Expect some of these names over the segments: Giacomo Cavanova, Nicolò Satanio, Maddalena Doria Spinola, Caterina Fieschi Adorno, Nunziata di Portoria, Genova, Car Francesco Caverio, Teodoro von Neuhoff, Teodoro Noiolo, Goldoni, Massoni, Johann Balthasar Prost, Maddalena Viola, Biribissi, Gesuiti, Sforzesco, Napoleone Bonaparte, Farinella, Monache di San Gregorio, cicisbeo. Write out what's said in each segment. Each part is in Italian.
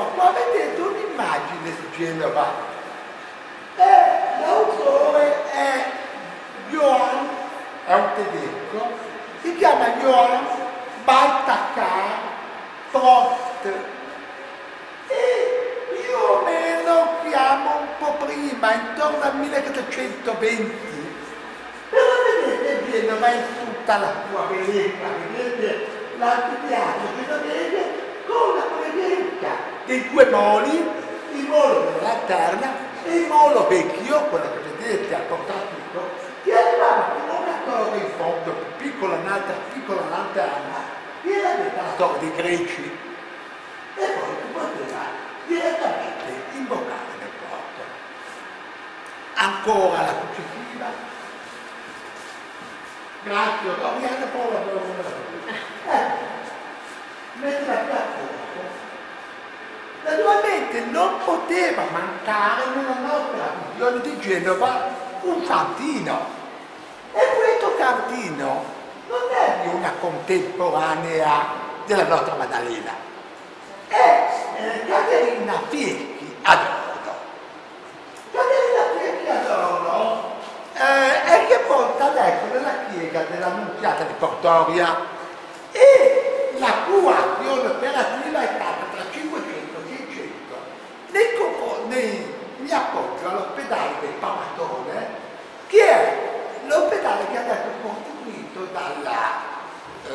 ma qua vedete un'immagine di Genova. L'autore è Johann, è un tedesco, si chiama Johann Balthasar Prost. E io me lo chiamo un po' prima, intorno al 1420. Però vedete Genova in tutta la sua bellezza, vedete l'antipiano genovese con la presenza dei due moli, il molo della lanterna e il molo vecchio, quello che vedete al portatico, che arrivava con una torre in fondo, piccola, un'altra piccola lanterna, e era la torre dei greci, e poi si poteva direttamente imboccare nel porto. Ancora la successiva, grazie, ho viato poi la prova. Messa a fuoco, naturalmente non poteva mancare nella nostra visione di Genova un fantino, e questo fantino non è di una contemporanea della nostra Maddalena, è Caterina Fieschi Adorno. Caterina Fieschi Adorno è che porta adesso nella chiesa della Nunziata di Portoria, e la cui azione operativa è stata tra 500 e 600 nei apporti all'ospedale del Pamatone, che è l'ospedale che adesso è costituito dal nostro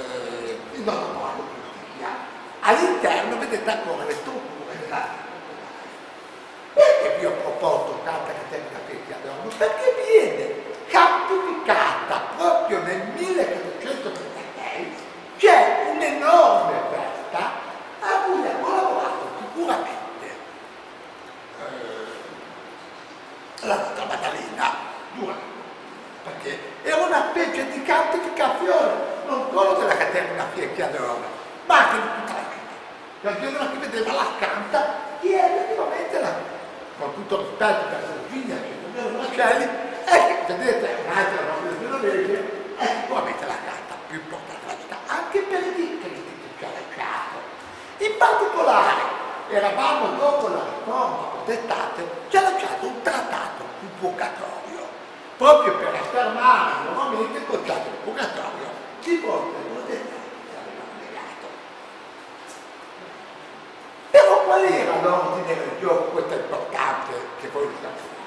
porto di Notizia. All'interno vedete ancora le strutture della struttura. Perché vi ho proposto tanta Caterina Fieschi Adorno? Perché viene capitata proprio nel 1436. C'è un'enorme festa a cui ha collaborato sicuramente la nostra Maddalena Viola, perché era una specie di cantificazione non solo della Caterina Fieschi Adorno, ma anche di tutta la vita. La Genova che vedeva la canta, che è effettivamente la, con tutto rispetto per la figlia che non Macelli, e vedete è un'altra roba genovese, è sicuramente la canta più importante. Anche per i vittime che ci ha lasciato. In particolare, eravamo dopo la riforma protestante, ci ha lasciato un trattato sul purgatorio, proprio per affermare nuovamente il concetto del purgatorio di fronte ai protestanti che avevano negato. Però qual era l'ordine religioso? Questo è importante che voi lo sapete.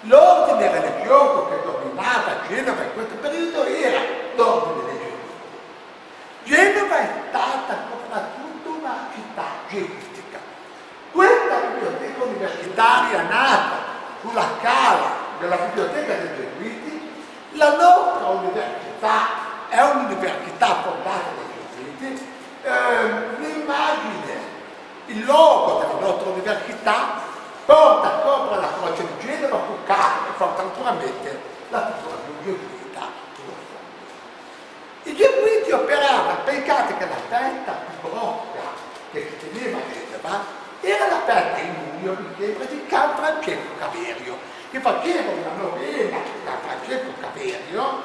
L'ordine religioso che dominava Genova in questo periodo era l'ordine religioso. Genova è stata soprattutto una città geistica. Questa biblioteca universitaria nata sulla scala della biblioteca dei Gesuiti, la nostra università è un'università fondata dai Gesuiti, l'immagine, il logo della nostra università porta sopra la croce di Genova con carne, porta naturalmente la figura di un Gesuiti. I Gesuiti operavano, pensate che la festa più grossa che si teneva a Genova era la festa in luglio, mi sembra, di Car Francesco Caverio, che faceva una novena di Car Francesco Caverio,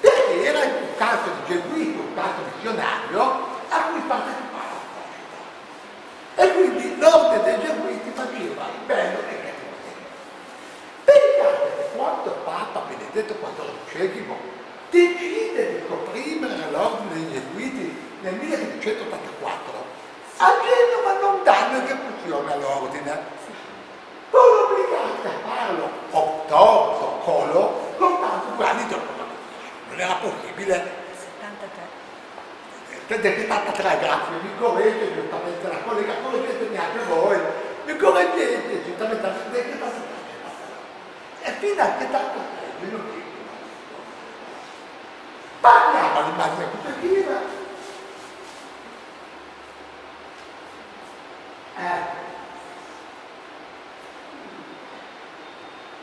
perché era un canto di gesuito, un canto missionario, a cui partecipava la festa. E quindi l'ordine dei Gesuiti faceva il bello e il cattivo. Pensate che quando Papa Benedetto XIV decide di comprimere l'ordine dei Gesuiti nel 1784, a Genova non danno esecuzione all'ordine, poi obbligati a farlo obtorto, colo, con tanto 2 anni dopo. Non era possibile. 73, grazie, mi correggete giustamente la collega, correggetemi anche voi, mi correggete giustamente la collega, e fino a che tanto tempo parliamo dell'immagine accusativa.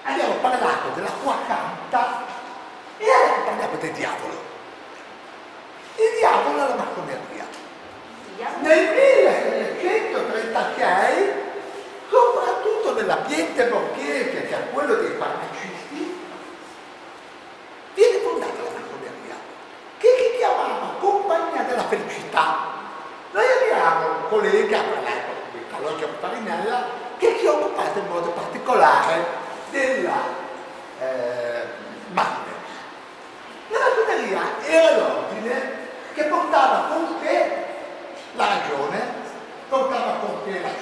Abbiamo parlato della sua canta e adesso parliamo del diavolo. Il diavolo alla massoneria. Nel 1736, soprattutto nell'ambiente borghese, che è quello dei farmacisti, viene fondata la che si chiamava Compagnia della Felicità. Noi abbiamo un collega, all'epoca, il Farinella,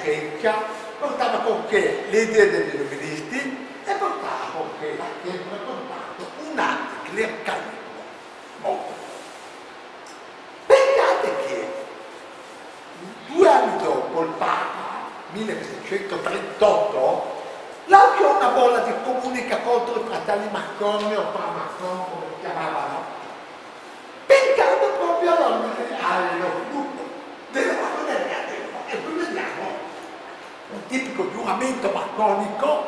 checca, portava con che l'idea degli illuministi e portava con che la Chiesa ha portato un anticlericalismo molto forte. Pensate che 2 anni dopo il Papa, 1738, lanciò una bolla di comunica contro i fratelli Massoni o Framasson, come si chiamavano, pensando proprio allo sviluppo della Massoneria. E qui vediamo un tipico giuramento massonico,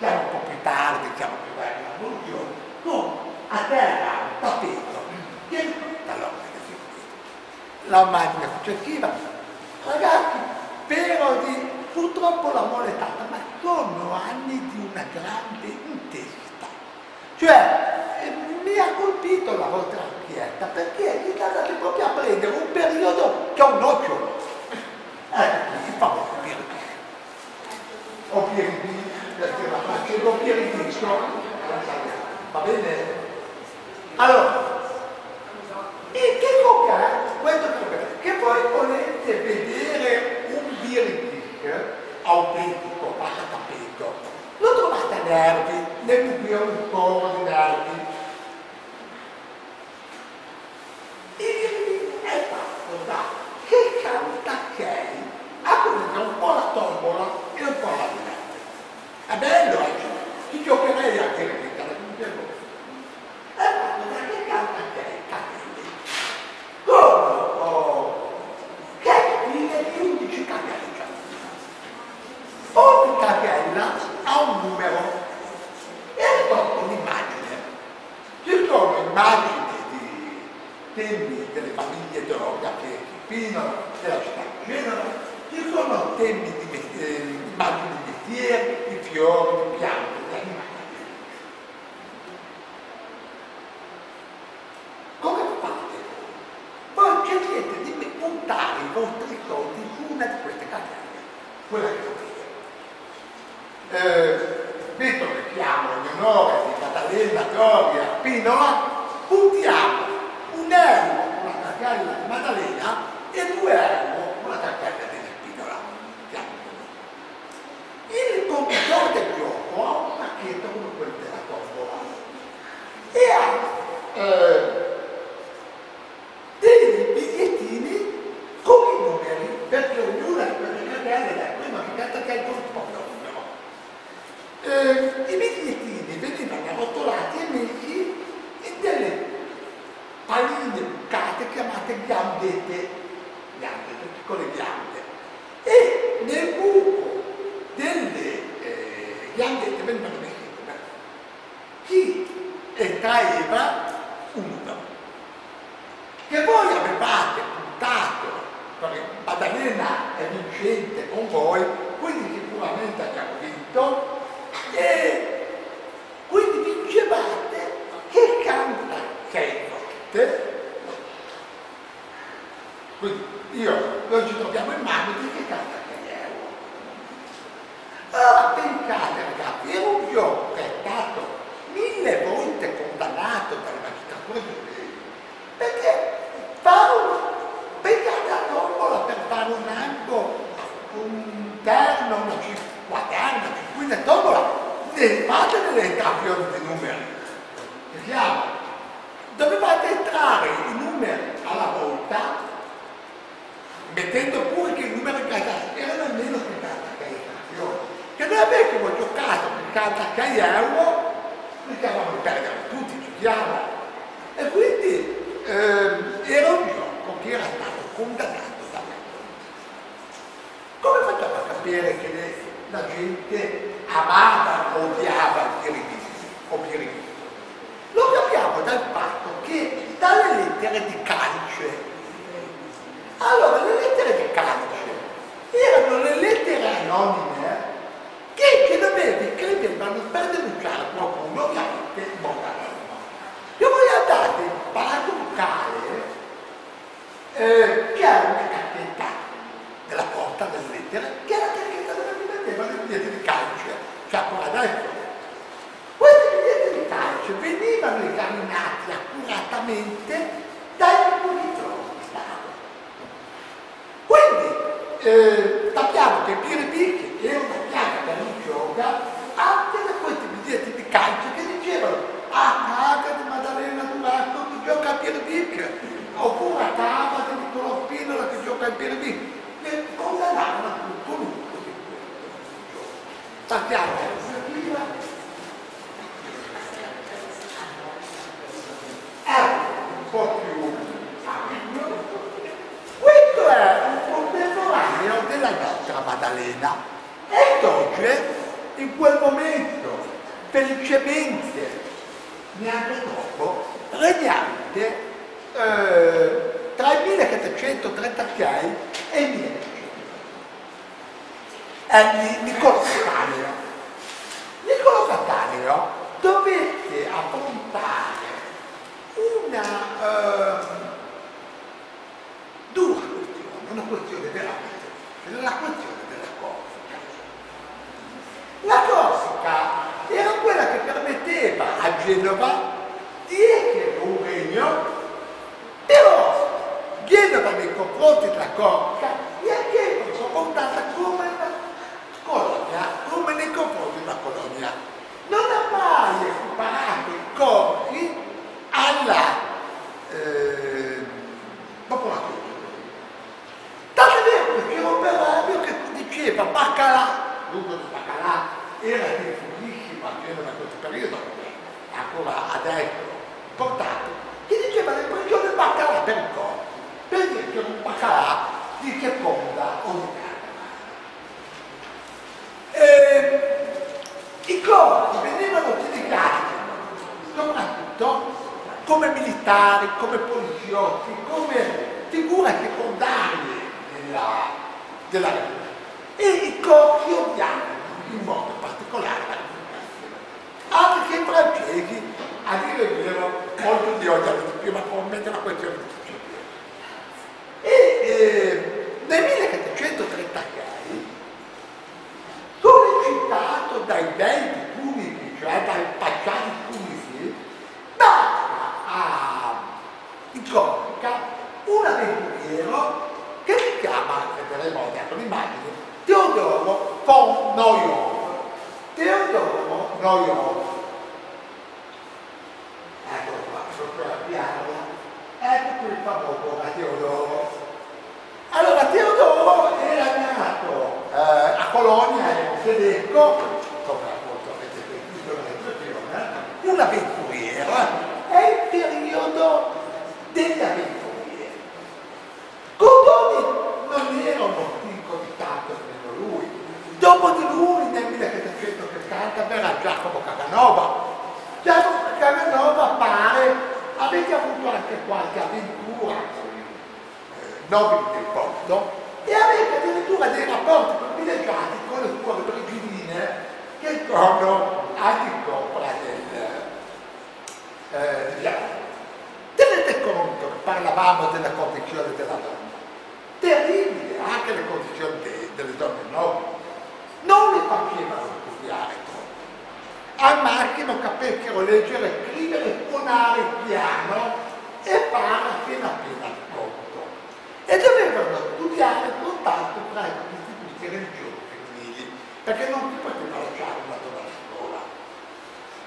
siamo un po' più tardi, diciamo più bello l'abolizione, con a terra un tappeto che risulta l'opera che si vede. La macchina successiva, ragazzi, però purtroppo la mole è stata, ma sono anni di una grande intesa. Cioè, mi ha colpito la vostra chiesa, perché gli andate proprio a prendere un periodo che è un nocciolo. Ecco, si fa un Biribissi. O Biribissi, perché la faccio un Biribissi, va bene? Allora, e che cocca è? Questo è che voi volete vedere un Biribissi autentico, passa tappeto, lo trovate a Nervi, nel museo un po' di Nervi. E è fatto da che canta che aprite un po' la tombola e un po' la Nervi. È bello, ci giocherei anche in vita, è fatto da che canta che capelli. Che fine di 11 capelli. Ogni casella ha un numero e riporta un'immagine. Ci sono immagini di temi delle famiglie geografiche fino della città di Genova, ci sono temi di immagini di mestieri, di fiori, di piante, di animali. Come fate? Voi cercate di puntare i vostri soldi su una di queste caselle, quella che ho. Visto che siamo in onore di Maddalena Doria Spinola, puntiamo 1 euro con la casella di Maddalena e 2 euro con la casella di Spinola. Il conduttore del gioco ha un pacchetto come quello della tombola e ha dei bigliettini con i numeri, perché ognuna di quelle caselle è prima che canta che corrisponde. I bigliettini venivano arrotolati e messi in delle paline bucate chiamate gambette, piccole ghiande, e nel buco delle ghiandette venivano messi i numeri. Chi estraeva un numero che voi avevate puntato, perché Maddalena è vincente con voi, quindi sicuramente abbiamo vinto. E quindi vincevate che canta che notte. Quindi noi ci troviamo in mano di che canta che è. Allora pensate ragazzi, era un gioco che è stato 1000 volte condannato dalla magistratura giudicante, perché pensate a tombola per fare un angolo, un terno, una cinquantina, quindi tombola. Fate delle campioni di numeri, vediamo, dovevate entrare i numeri alla volta, mettendo pure che i numeri erano almeno 76 euro, che noi avessimo giocato 76 euro, rischiavamo di perdere tutti, chiudiamo, e quindi era un gioco che era stato condannato da me. Come facciamo a capire che la gente amava o odiava Biribissi? Lo capiamo dal fatto che dalle lettere di calice. Allora, le lettere di calice erano le lettere anonime che i genovesi scrivevano per denunciare qualcuno, ovviamente non anonimo. Se voi andate in palazzo ducale, c'era una cassetta della porta delle lettere, che era la cassetta della le biglietti di calcio, cioè adesso. Questi biglietti di calcio venivano esaminati accuratamente dagli imprenditori di Stato. Quindi, sappiamo che Biribissi, che era una pianta religiosa, anche da questi biglietti di calcio che dicevano a casa di Maddalena Doria che gioca a Biribissi, oppure a casa di Nicolò Spinola che gioca a Biribissi, che condannavano appunto l'uso di questo. Sappiamo che la iniziativa era un po' più ampio. Questo è un contemporaneo della nostra Maddalena e Doria in quel momento, felicemente, neanche troppo, regnante tra il 1736 e il 1500. È Nicolò Satanio. Nicolò Satanio dovette affrontare una dura questione, una questione veramente, la questione della cosa. La Corsica era quella che permetteva a Genova di essere un regno, però Genova nei confronti della Corsica è anche confrontata come una colonia, come nei confronti della colonia. Non ha mai equiparato i corsi alla popolazione. Tanto è vero che era un operaio che diceva baccalà, l'uso di baccalà era diffusissimo almeno da questo periodo, ancora adesso portato, che diceva la pressione baccalà per il corpo, per esempio un baccalà di seconda o di carne. I corpi venivano utilizzati soprattutto come militari, come poliziotti, come figure secondarie della vita. E i corsi odiavano in modo particolare la comunicazione. Anche i francesi, a dire il vero, molto li odiano di più, ma probabilmente è una questione di disciplina. E nel 1736 sollecitato dai venti punici, cioè dai pacciani punici, dava in Corsica un avventuriero che si chiama, vedremo adesso l'immagine, Teodoro von Neuhoff. Teodoro Noiolo. Ecco qua, fotografiamo. Ecco qui il famoso Teodoro. Allora, Teodoro era nato a Colonia, era un tedesco, come appunto avete visto nell'introduzione, un avventuriero. È il periodo degli avventurieri. Codoni non era un figlio di tanto. Dopo di lui, nel 1770, verrà Giacomo Cavanova. Giacomo Cavanova pare avesse avuto anche qualche avventura nobile del porto e aveva addirittura dei rapporti privilegiati con le sue brigidine che sono all'incopra del Giacomo. Tenete conto che parlavamo della condizione della donna. Terribile anche le condizioni delle donne nobili. Non le facevano studiare al massimo capessero leggere, scrivere, suonare il piano e fare appena il conto. E dovevano studiare soltanto tra gli istituti religiosi femminili, perché non si poteva lasciare una donna a scuola.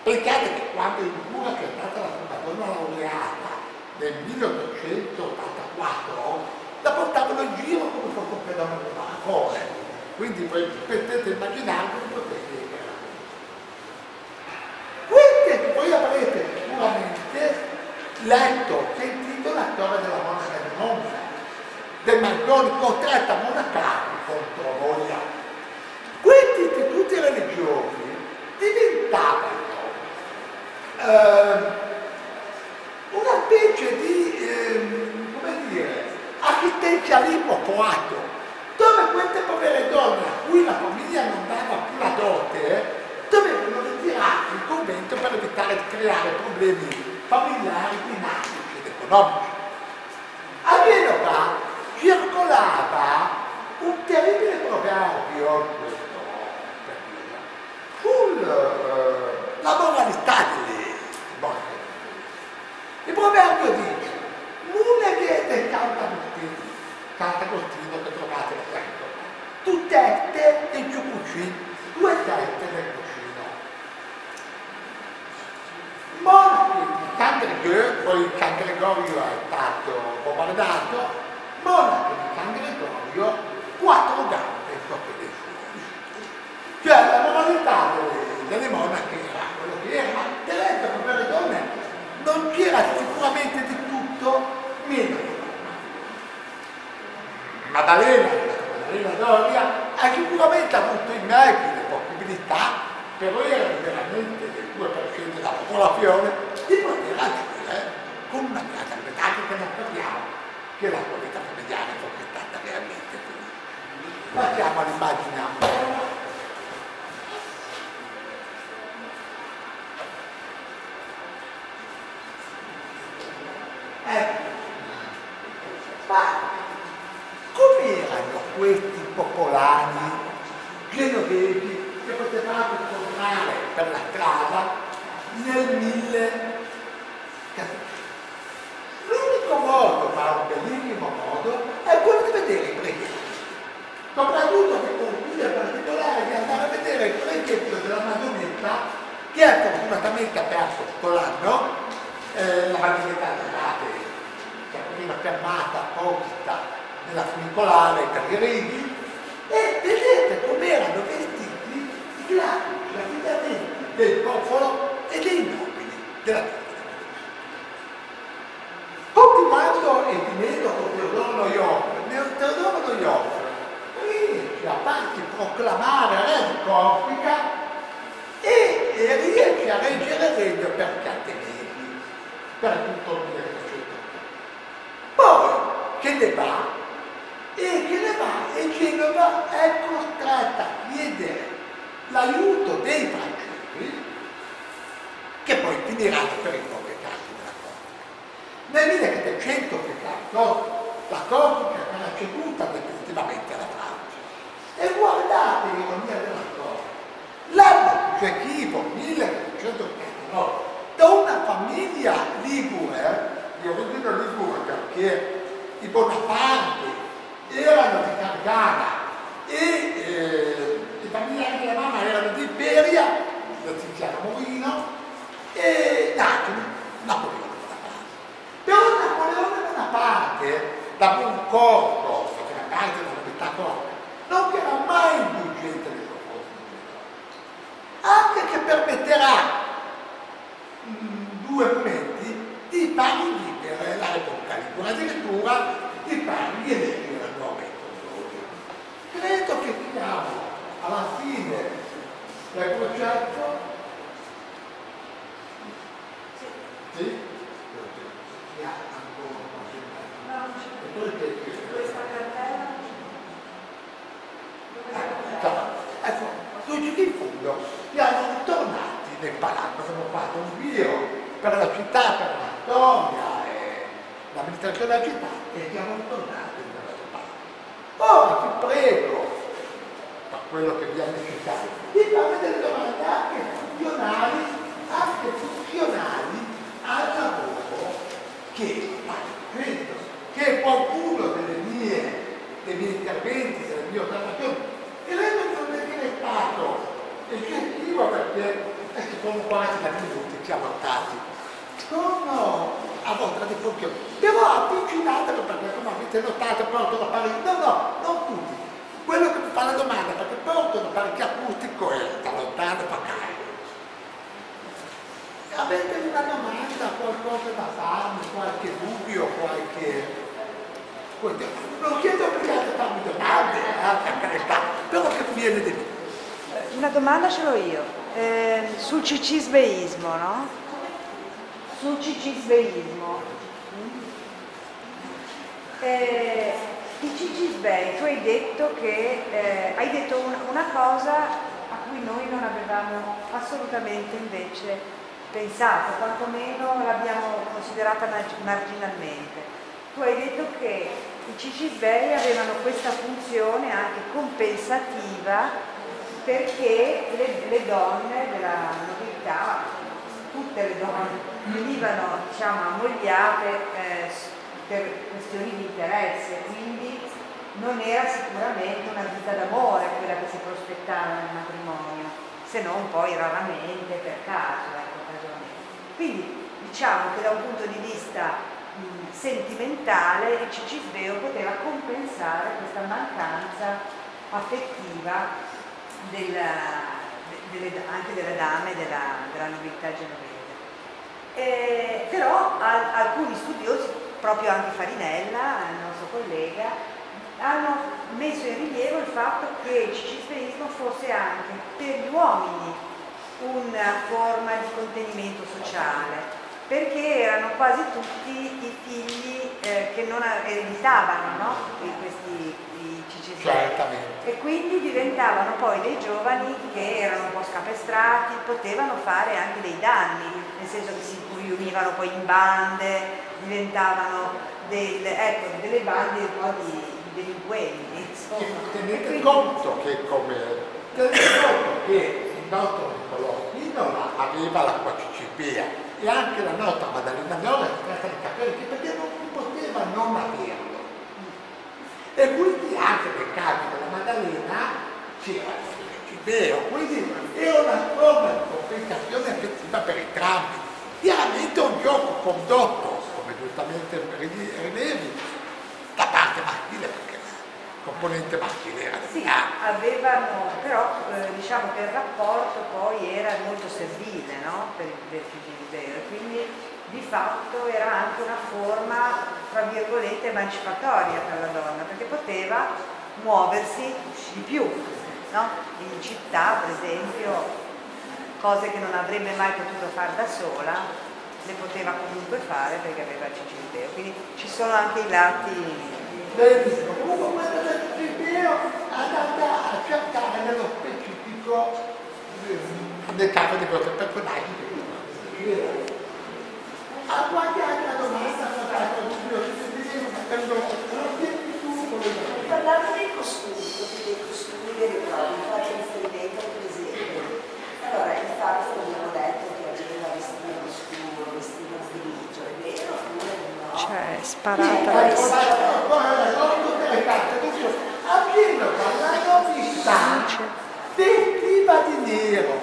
Pensate che quando in Liguria c'è stata la prima donna laureata nel 1884, la portavano in giro come fosse un fenomeno di vapore. Quindi potete immaginare che potete queste che voi avrete sicuramente letto, sentito la storia della monaca di Genova, del Massoni costretta monacale contro voglia. Questi istituti religiosi diventavano una specie di, come dire, assistenzialismo coatto, dove queste povere donne a cui la famiglia non dava più la dote dovevano ritirarsi il convento per evitare di creare problemi familiari, dinamici ed economici. A Genova circolava un terribile proverbio sulla moralità delle donne. Il proverbio dice: nulla che è del Sant'Agostino che trovate nel tempo. Tutte Gesuiti, 2 tette poi il Can Gregorio è stato bombardato, Monache di San Gregorio 4 gambe sotto dei fuochi. Cioè la modalità delle monache era quello che era, telefono per le donne non c'era sicuramente di tutto, meno che Maddalena Doria ha sicuramente avuto in merito le possibilità, però era veramente del 2% della popolazione, di poter agire con una casa mediatica che non sappiamo che la qualità mediatica è stata veramente finita. Passiamo all'immagine ampia. Ma come erano questi popolani genovesi che potevamo incontrare per la strada nel 1014. L'unico modo, ma un bellissimo modo, è quello di vedere i preghieri. Soprattutto che consiglio in particolare di andare a vedere il preghietto della Maddalena, che è fortunatamente aperto tutto l'anno, la Maddalena che è prima fermata apposta nella funicolare per i righi, e vedete com'erano vestiti praticamente del popolo e dei nobili della vita. Continuando e di meno con Teodoro Noiolo, riesce a farsi proclamare re di Corsica e riesce a reggere il regno per 4 mesi, per tutto il 1900. Poi che ne va e Genova è costretta a chiedere l'aiuto dei francesi, che poi finirà per il proprio caso della Corsica. Nel 1714 la Corsica era ceduta definitivamente alla Francia. E guardate l'ironia della storia. L'anno successivo, 1789, da una famiglia ligure, di origine ligure, perché i Bonaparte erano di Cargara e i familiari della mamma erano di Iberia, da Tiziano Morino, e Napoleone Bonaparte. Però Napoleone Bonaparte, da buon corpo, che era parte della metà corpo, non era mai indulgente nei confronti di Genova. Anche che permetterà due momenti di far vivere la Repubblica Ligure, addirittura di fargli eleggere nuovamente. Credo che siamo alla fine del progetto, sì? Questa cartella? Ecco, tutti in fondo siamo tornati nel palazzo, abbiamo fatto un giro per la città, per la storia e l'amministrazione della città e siamo tornati nel palazzo. Ora ti prego, ma quello che vi ha necessitato, di fare delle domande anche funzionali al lavoro che faccio, che qualcuno dei miei interventi, delle mie osservazioni, e lei non è stato eccessivo perché sono quasi da minuti chiamati. Sono a vostra disposizione, però avvicinatelo perché come avete notato portano a fare, non tutti. Quello che mi fa la domanda, perché portano parecchio acustico e da lontano fa caldo. Avete una domanda, qualcosa da farmi, qualche dubbio, qualche... Non chiedo perché a farmi domande, però che viene di me. Una domanda ce l'ho io, sul cicisbeismo, no? Sul cicisbeismo. Di Cicisbei, tu hai detto che una cosa a cui noi non avevamo assolutamente invece pensato, quantomeno l'abbiamo considerata marginalmente. Tu hai detto che i Cicisbei avevano questa funzione anche compensativa perché le donne della nobiltà, tutte le donne, venivano diciamo ammogliate per questioni di interesse, quindi non era sicuramente una vita d'amore quella che si prospettava nel matrimonio, se non poi raramente per caso, casualmente. Quindi diciamo che da un punto di vista sentimentale il Cicisbeo poteva compensare questa mancanza affettiva anche delle dame della nobiltà genovese. Però alcuni studiosi, proprio anche Farinella, il nostro collega, hanno messo in rilievo il fatto che il cicisbeismo fosse anche per gli uomini una forma di contenimento sociale, perché erano quasi tutti i figli che non ereditavano, no? questi cicisbei, e quindi diventavano poi dei giovani che erano un po' scapestrati, potevano fare anche dei danni, nel senso che si riunivano poi in bande, diventavano delle bande un po' di delinquenti, insomma. Tenete conto che il nostro Nicolò Spinola aveva l'acqua cicipea e anche la nostra Maddalena Viola è stata di capelli, perché non poteva non averlo. E quindi anche nel caso della Maddalena c'era il cicipeo, quindi è una forma di compensazione effettiva per entrambi. Chiaramente un gioco condotto, come giustamente rilevi, la parte maschile, perché la componente maschile era sì, avevano, però diciamo che il rapporto poi era molto servile, no? Per il cicisbeo, e quindi di fatto era anche una forma tra virgolette emancipatoria per la donna, perché poteva muoversi di più, no? In città per esempio, cose che non avrebbe mai potuto fare da sola le poteva comunque fare perché aveva il cicisbeo, quindi ci sono anche i lati. Benissimo, comunque questo del cicisbeo andava a cercare nello specifico del caso di questo personaggio. A qualche altra domanda ha fatto un mio cicisbeo, non vieni tu con le parlare dei costumi veri e propri, faccio riferimento per esempio. Allora, infatti abbiamo detto che aveva vestito scuro, vestito grigio, è vero oppure no? Cioè, sparata la vestiva di nero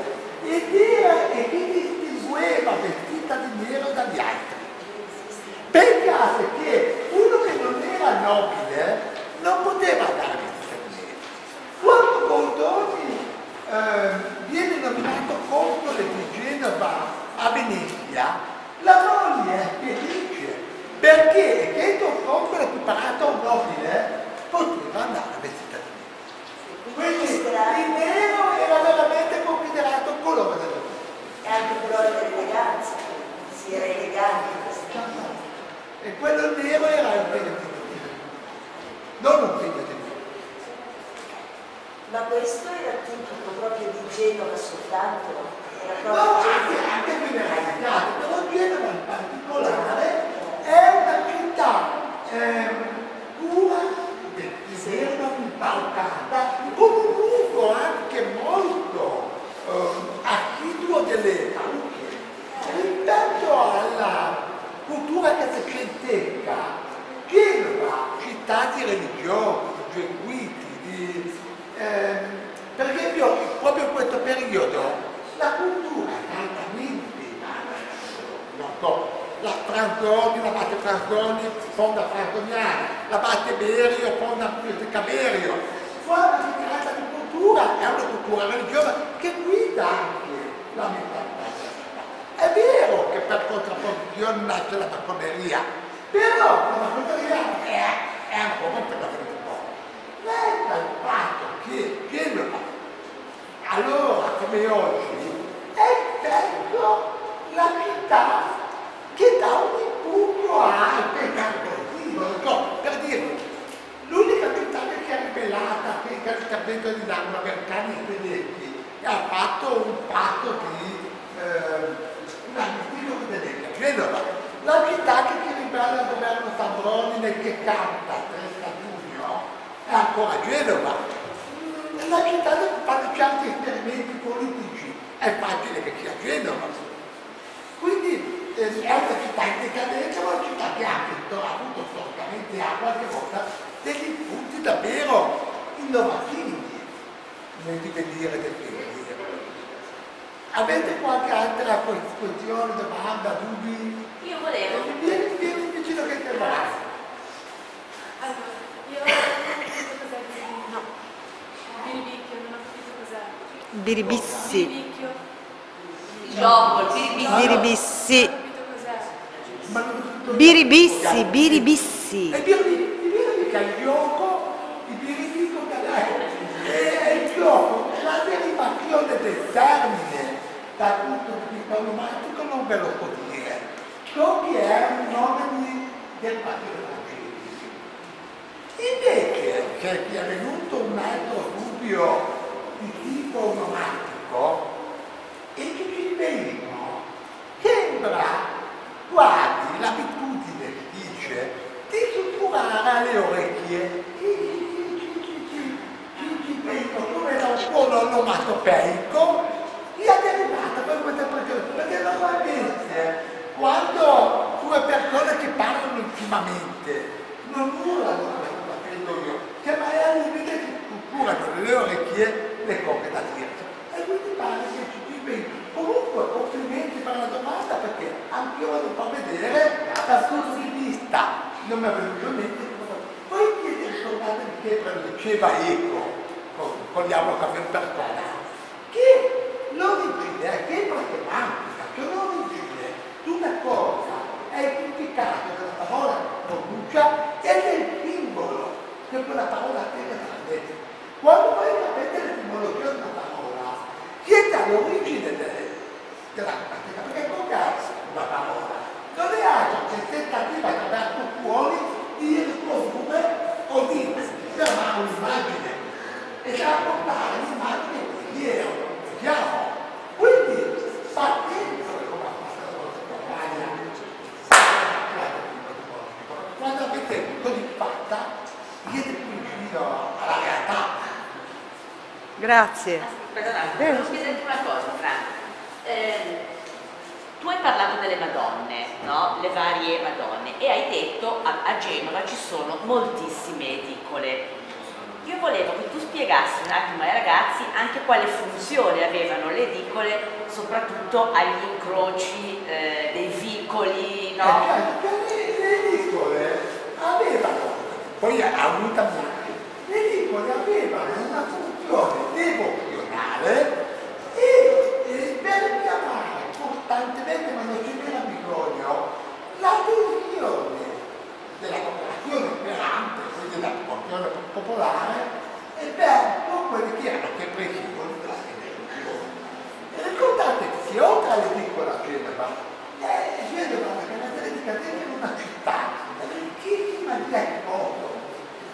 e che distingueva vestita di nero dagli altri. Pensate che uno che non era nobile non poteva andare vestita di nero. Quando Goldoni viene nominato console di Genova a Venezia, la moglie è felice perché essendo un console equiparato a un nobile poteva andare vestita di nero. Quindi il nero era veramente considerato un colore della vita. E anche un colore dell'eleganza, si era eleganti in questo modo. E quello nero era un figlio di nero, non un figlio di nero. Ma questo era tipico proprio di Genova soltanto? Era proprio anche qui nell'Italia, però Genova in particolare è una città pura, vera, impalcata, con un uso anche molto assiduo delle parrucche. Rispetto alla cultura casacenteca, Genova, città di religioni, di gesuiti, di... per esempio proprio in questo periodo la cultura altamente la Franzoni, la parte Franzoni fonda Franzoniana, la parte Berio fonda Caverio, quando si tratta di cultura è una cultura religiosa che guida anche la mentalità. È vero che per contrapposizione nasce la massoneria, però la massoneria è ancora un fenomeno. Resta il fatto che Genova, allora come oggi, è spesso la città che dà un impulso al peccato. Per dirvi, l'unica città che è ribellata che il capito di Dagna Bercani e Tedeschi ha fatto un patto di un amicizio con Tedeschi a Genova, la città che si ribella al governo Tambroni nel che canta è ancora Genova, la città dove fanno certi esperimenti politici, è facile che sia Genova. Quindi è una città in decadenza, ma una città che ha avuto storicamente, ha qualche volta degli punti strumenti davvero innovativi nel divenire del clerico. Avete qualche altra questione, domanda, dubbi? Io volevo. Vieni vicino che te va. Allora, io non ho capito cos'è il no. Biribicchio, non ho capito cos'è. Biribissi. Biribicchio. Biribicchio. Biribissi. Non ho capito cos'è. Biribissi, biribissi. E biribicca il gioco, il biribicco è il gioco, la derivazione del termine dal punto di vista romantico non ve lo può dire. Doppio è un nome del patrimonio. Invece che vi è venuto un altro dubbio di tipo romantico e che ci vediamo sembra quasi l'abitudine si dice di susurrare alle orecchie come da un suono onomatopeico e ha derivato per questa persona perché normalmente quando due persone che parlano intimamente non urlano che magari vedete che curano le orecchie le cose da dirci e quindi pare che ci diventi comunque complimenti per la domanda perché anche io lo fa vedere da punto di vista non mi è venuto niente poi chiede il soldato di che diceva Eco con gli avvocati in persona che l'origine è che problematica che l'origine di una cosa è il significato della parola pronuncia e del simbolo che quella parola è quando voi capite l'etimologia di una parola siete all'origine della pratica perché con cazzo una parola non è altro che il tentativo attraverso fuori di riprodurre o di fermare un'immagine e raccontare un'immagine di ieri chiaro quindi partendo come la vostra compagna quando avete così fatta siete più vicino alla realtà. Grazie. Perdonate, volevo chiederti una cosa, Fran. Tu hai parlato delle Madonne, no? Le varie Madonne, e hai detto a Genova ci sono moltissime edicole. Io volevo che tu spiegassi un attimo ai ragazzi anche quale funzione avevano le edicole, soprattutto agli incroci dei vicoli, no? Le edicole avevano poi ha avuto molti, le edicole avevano una funzione devozionale e per chiamare costantemente, ma non c'era bisogno, l'attenzione della popolazione operante, quindi della popolazione popolare, e verso quelli che erano che presiedono la televisione. E ricordate che oltre alle edicole a Genova, Genova è una caratteristica di una città, ricchissima di ecco.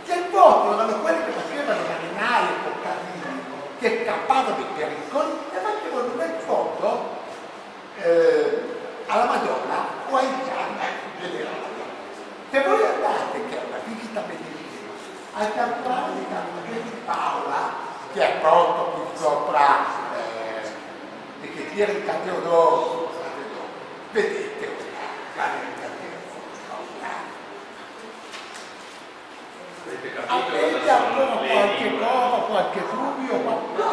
Se il popolo erano quelli che facevano marinai con carino, che scappavano dei pericoli e facevano un foto alla Madonna o ai Gianni in generale. Se voi andate, che è una visita bellissima, al campano di Car Francesco Paola, che è pronto qui sopra, e che tira il Teodoro, vedete una avete ancora qualche dubbio, qualcosa?